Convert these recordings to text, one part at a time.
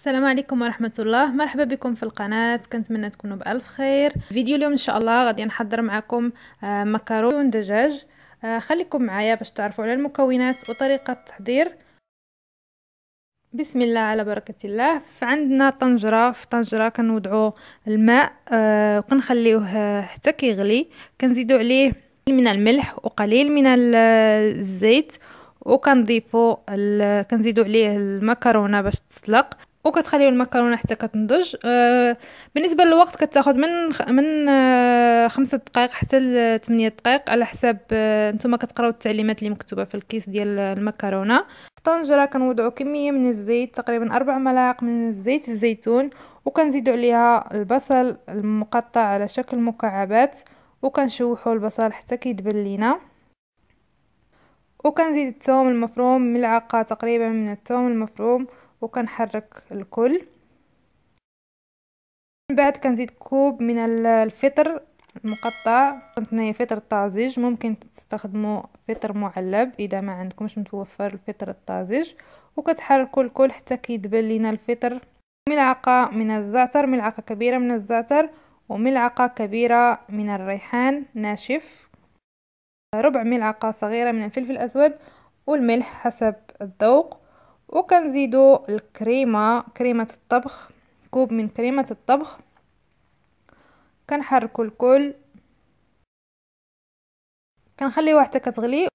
السلام عليكم ورحمه الله. مرحبا بكم في القناه، كنتمنى تكونوا بالف خير. فيديو اليوم ان شاء الله غادي نحضر معكم مكرونه دجاج. خليكم معايا باش تعرفوا على المكونات وطريقه التحضير. بسم الله على بركه الله. فعندنا طنجره، في طنجره كنوضعوا الماء وكنخليوه حتى كيغلي، كنزيدوا عليه من الملح وقليل من الزيت، وكنضيفوا كنزيدوا عليه المكرونه باش تسلق، وكتخليو المكرونه حتى كتنضج. بالنسبه للوقت كتاخذ من 5 دقائق حتى 8 دقائق على حساب نتوما كتقراو التعليمات اللي مكتوبه في الكيس ديال المكرونه. في طنجره كنوضعوا كميه من الزيت، تقريبا 4 ملاعق من زيت الزيتون، وكنزيدوا عليها البصل المقطع على شكل مكعبات، وكنشوحوا البصل حتى كيدبل لينا، وكنزيد الثوم المفروم، ملعقه تقريبا من الثوم المفروم، وكنحرك الكل. من بعد كنزيد كوب من الفطر المقطع، كنتنايا فطر طازج، ممكن تستخدموا فطر معلب اذا ما عندكمش متوفر الفطر الطازج، وكتحركوا الكل حتى كيدبل لينا الفطر. ملعقه من الزعتر، ملعقه كبيره من الزعتر، وملعقه كبيره من الريحان ناشف، ربع ملعقه صغيره من الفلفل الاسود، والملح حسب الذوق. وكنزيدوا الكريمه، كريمه الطبخ، كوب من كريمه الطبخ، كنحركوا الكل، كنخليوها حتى كتغلي.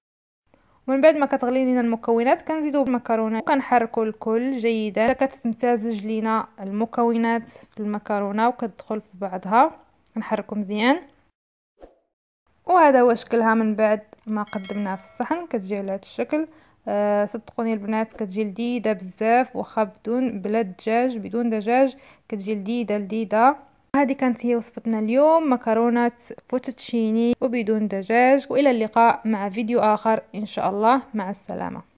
ومن بعد ما كتغلي لينا المكونات كنزيدوا المكرونه، وكنحركوا الكل جيدا حتى كتمتزج لينا المكونات في المكرونه وكتدخل في بعضها، كنحركوا مزيان. وهذا هو شكلها من بعد ما قدمناها في الصحن، كتجي على هذا الشكل. صدقوني البنات كتجي لذيذه بزاف، واخا بدون دجاج كتجي لذيذه. هذه كانت هي وصفتنا اليوم، مكرونه فوتوتشيني وبدون دجاج. والى اللقاء مع فيديو اخر ان شاء الله، مع السلامه.